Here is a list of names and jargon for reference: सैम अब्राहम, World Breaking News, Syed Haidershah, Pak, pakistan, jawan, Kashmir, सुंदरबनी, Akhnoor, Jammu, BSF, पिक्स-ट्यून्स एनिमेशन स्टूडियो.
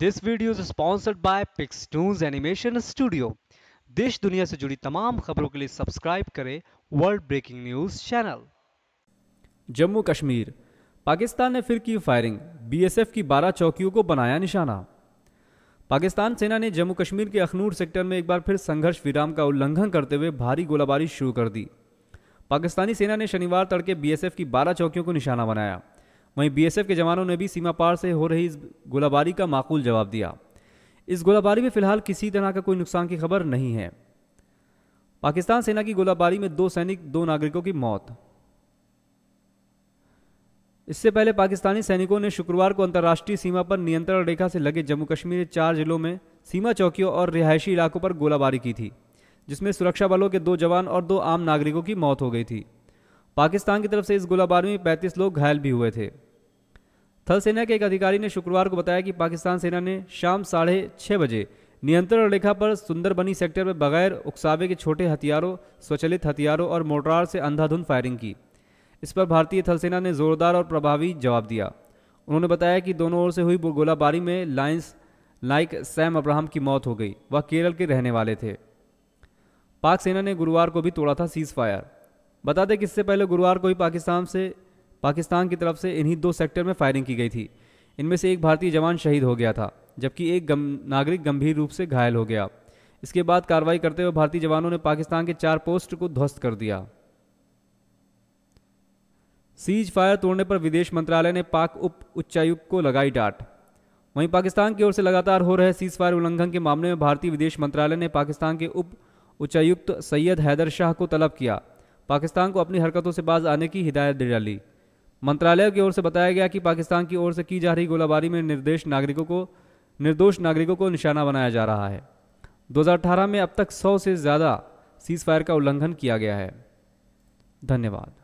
This video is sponsored by पिक्स-ट्यून्स एनिमेशन स्टूडियो। देश दुनिया से जुड़ी तमाम खबरों के लिए सब्सक्राइब करें world breaking news channel. Jammu Kashmir, Pakistan ने फिर की फायरिंग, बीएसएफ की 12 चौकियों को बनाया निशाना। पाकिस्तान सेना ने जम्मू कश्मीर के अखनूर सेक्टर में एक बार फिर संघर्ष विराम का उल्लंघन करते हुए भारी गोलाबारी शुरू कर दी। पाकिस्तानी सेना ने शनिवार तड़के बीएसएफ की 12 चौकियों को निशाना बनाया। वहीं बीएसएफ के जवानों ने भी सीमा पार से हो रही इस गोलाबारी का माकूल जवाब दिया। इस गोलाबारी में फिलहाल किसी तरह का कोई नुकसान की खबर नहीं है। पाकिस्तान सेना की गोलाबारी में 2 सैनिक 2 नागरिकों की मौत। इससे पहले पाकिस्तानी सैनिकों ने शुक्रवार को अंतर्राष्ट्रीय सीमा पर नियंत्रण रेखा से लगे जम्मू कश्मीर के 4 जिलों में सीमा चौकियों और रिहायशी इलाकों पर गोलाबारी की थी, जिसमें सुरक्षा बलों के 2 जवान और 2 आम नागरिकों की मौत हो गई थी। पाकिस्तान की तरफ से इस गोलाबारी में 35 लोग घायल भी हुए थे। थल सेना के एक अधिकारी ने शुक्रवार को बताया कि पाकिस्तान सेना ने शाम 6:30 बजे नियंत्रण रेखा पर सुंदरबनी सेक्टर में बगैर उकसावे के छोटे हथियारों, स्वचलित हथियारों और मोर्टार से अंधाधुंध फायरिंग की। इस पर भारतीय थल सेना ने जोरदार और प्रभावी जवाब दिया। उन्होंने बताया कि दोनों ओर से हुई गोलाबारी में लाइंस लाइक सैम अब्राहम की मौत हो गई। वह केरल के रहने वाले थे। पाक सेना ने गुरुवार को भी तोड़ा था सीज फायर। बता दें कि इससे पहले गुरुवार को ही पाकिस्तान की तरफ से इन्हीं 2 सेक्टर में फायरिंग की गई थी। इनमें से एक भारतीय जवान शहीद हो गया था, जबकि एक नागरिक गंभीर रूप से घायल हो गया। इसके बाद कार्रवाई करते हुए भारतीय जवानों ने पाकिस्तान के 4 पोस्ट को ध्वस्त कर दिया। सीज फायर तोड़ने पर विदेश मंत्रालय ने पाक उप उच्चायुक्त को लगाई डांट। वहीं पाकिस्तान की ओर से लगातार हो रहे सीज फायर उल्लंघन के मामले में भारतीय विदेश मंत्रालय ने पाकिस्तान के उप उच्चायुक्त सैयद हैदरशाह को तलब किया। पाकिस्तान को अपनी हरकतों से बाज आने की हिदायत दे डाली। मंत्रालय की ओर से बताया गया कि पाकिस्तान की ओर से की जा रही गोलाबारी में निर्दोष नागरिकों को निशाना बनाया जा रहा है। 2018 में अब तक 100 से ज़्यादा सीज फायर का उल्लंघन किया गया है। धन्यवाद।